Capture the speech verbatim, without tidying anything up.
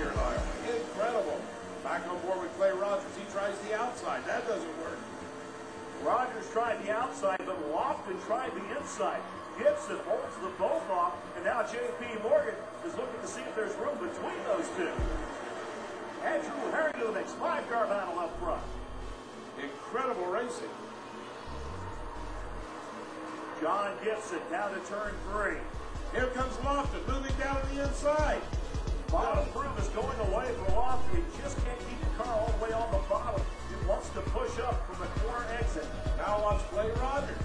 here, Huck. Incredible. Back on board with Clay Rogers. He tries the outside. That doesn't work. Rogers tried the outside, but Lofton tried the inside. Gibson holds the both off, and now J P. Morgan is looking to see if there's room between those two. Andrew Herring to the next five-car battle up front. Incredible racing. John Gibson down to turn three. Here comes Lofton, moving down to the inside. Bottom group is going away from Lofton. He just can't keep the car all the way on the bottom. He wants to push up from the corner exit. Now watch Clay Rogers.